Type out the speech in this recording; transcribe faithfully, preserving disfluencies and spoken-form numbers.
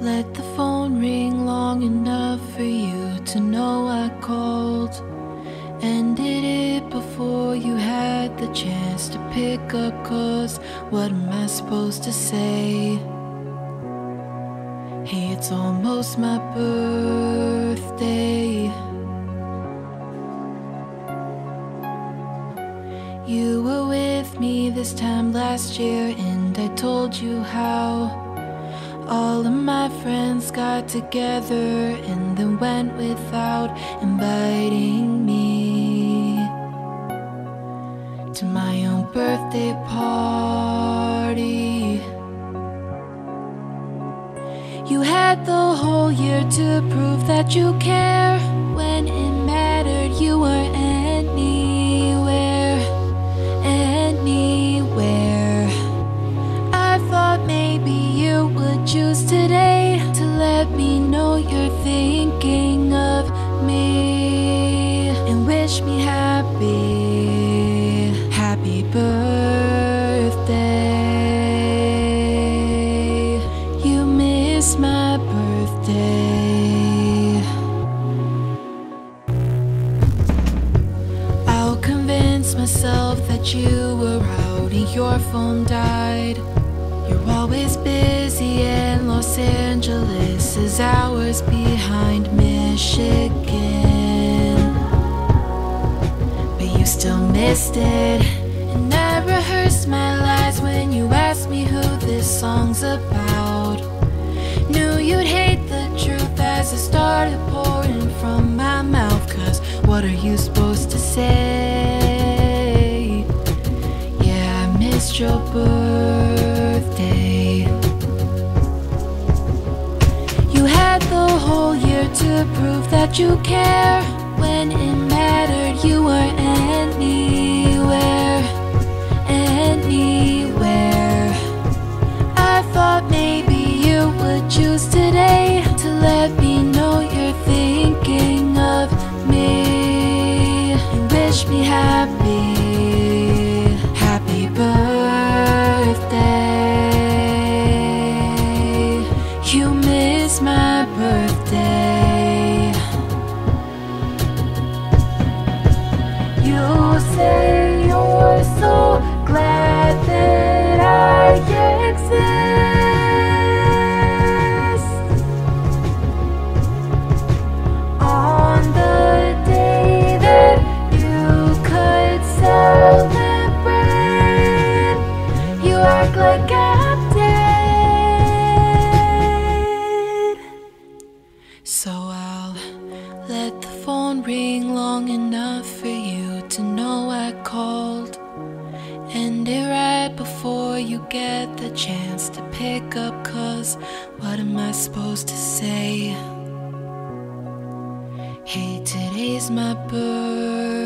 Let the phone ring long enough for you to know I called. Ended it before you had the chance to pick up, 'cause what am I supposed to say? Hey, it's almost my birthday. You were with me this time last year and I told you how all of my friends got together and then went without inviting me to my own birthday party. You had the whole year to prove that you care. When it mattered, you weren't anywhere, anywhere. I thought maybe you would choose today to let me know you're thinking of me and wish me happy, happy birthday. You miss my birthday. I'll convince myself that you were out and your phone died. You're always busy and Los Angeles is hours behind Michigan, but you still missed it. And I rehearsed my lies when you asked me who this song's about. Knew you'd hate the truth as it started pouring from my mouth, 'cause what are you supposed to say? Yeah, I missed your birthday. You had the whole year to prove that you care. When it mattered, you weren't anywhere, anywhere. I thought maybe you would choose today to let me know you're thinking of me and wish me happy, happy birthday. You miss my birthday. You say you're so glad that I exist. On the day that you could celebrate, you act like I'm dead. So I'll let the phone ring long enough for you to know I called. End it right before you get the chance to pick up, 'cause what am I supposed to say? Hey, today's my birthday.